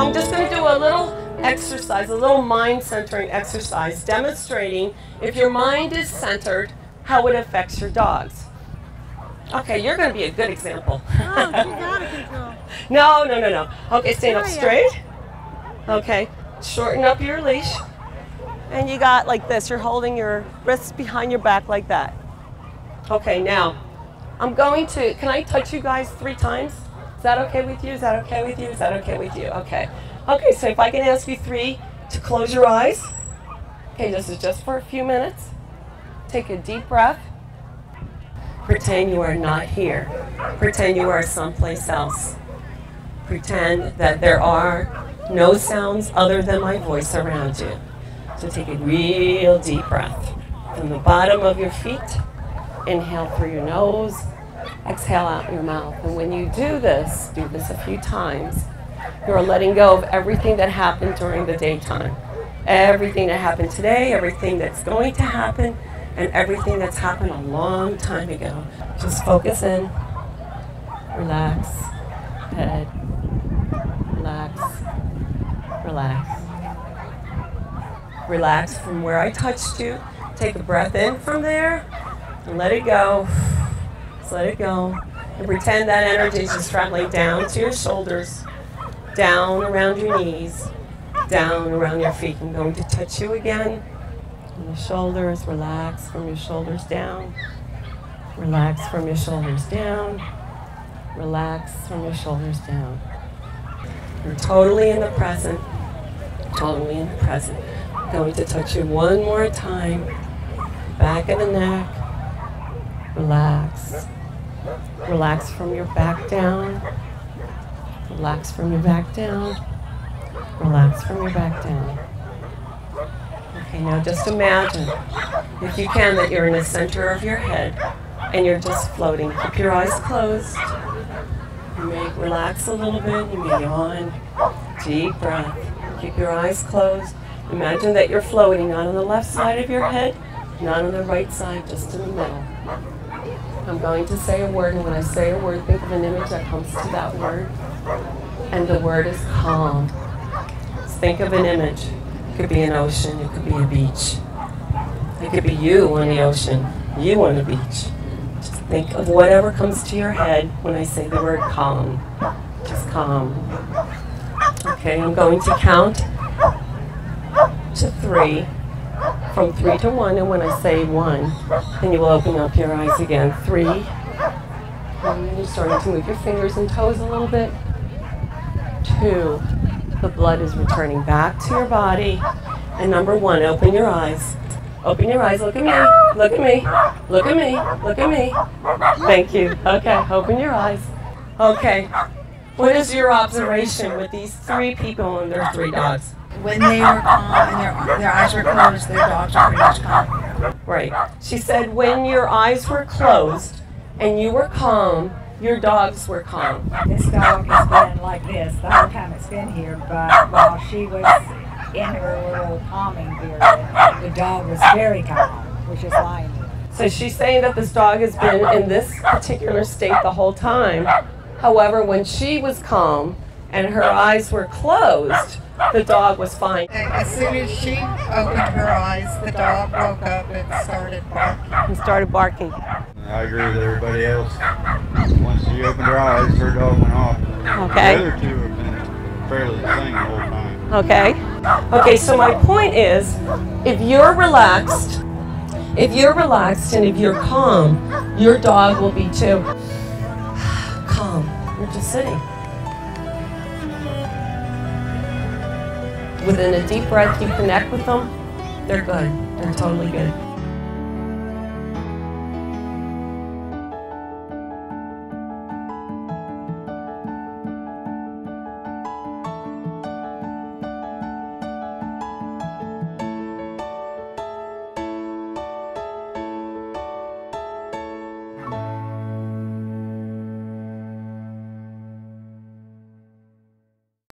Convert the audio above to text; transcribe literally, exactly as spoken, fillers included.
I'm just going to do a little exercise, a little mind centering exercise, demonstrating if your mind is centered, how it affects your dogs. Okay, you're going to be a good example. Oh, you got a good girl. No, no, no, no. Okay, stand up straight. Okay, shorten up your leash. And you got like this. You're holding your wrists behind your back like that. Okay, now, I'm going to, can I touch you guys three times? Is that okay with you? Is that okay with you? Is that okay with you? Okay. Okay, so if I can ask you three to close your eyes. Okay, this is just for a few minutes. Take a deep breath. Pretend you are not here. Pretend you are someplace else. Pretend that there are no sounds other than my voice around you. So take a real deep breath. From the bottom of your feet, inhale through your nose, exhale out your mouth. And when you do this, do this a few times, you're letting go of everything that happened during the daytime. Everything that happened today, everything that's going to happen, and everything that's happened a long time ago. Just focus in, relax, head, relax, relax. Relax from where I touched you. Take a breath in from there and let it go. Just let it go. And pretend that energy is just traveling down to your shoulders, down around your knees, down around your feet. I'm going to touch you again. And the shoulders, relax from your shoulders down. Relax from your shoulders down. Relax from your shoulders down. You're totally in the present. Totally in the present. Going to touch you one more time. Back of the neck. Relax. Relax from your back down. Relax from your back down. Relax from your back down. Okay, now just imagine, if you can, that you're in the center of your head and you're just floating. Keep your eyes closed. You may relax a little bit. You may yawn. Deep breath. Keep your eyes closed. Imagine that you're floating, not on the left side of your head, not on the right side, just in the middle. I'm going to say a word, and when I say a word, think of an image that comes to that word. And the word is calm. Just think of an image. It could be an ocean, it could be a beach. It could be you on the ocean, you on the beach. Just think of whatever comes to your head when I say the word calm. Just calm. Okay, I'm going to count to three, from three to one, and when I say one, then you will open up your eyes again. Three, and you're starting to move your fingers and toes a little bit. Two, the blood is returning back to your body. And number one, open your eyes. Open your eyes, look at me, look at me, look at me, look at me. Thank you. Okay, open your eyes. Okay, what is your observation with these three people and their three dogs? When they are calm and their, their eyes are closed, their dogs are pretty much calm. Right. She said when your eyes were closed and you were calm, your dogs were calm. This dog has been like this the whole time it's been here, but while she was in her little calming period, the dog was very calm, which is lying. So she's saying that this dog has been in this particular state the whole time. However, when she was calm and her eyes were closed, the dog was fine. As soon as she opened her eyes, the dog woke up and started barking. And started barking. I agree with everybody else. Once she opened her eyes, her dog went off. Okay. The other two have been fairly the same the whole time. Okay. Okay, so my point is, if you're relaxed, if you're relaxed and if you're calm, your dog will be too. Calm. You're just sitting. Within a deep breath, you connect with them, they're good. They're totally good.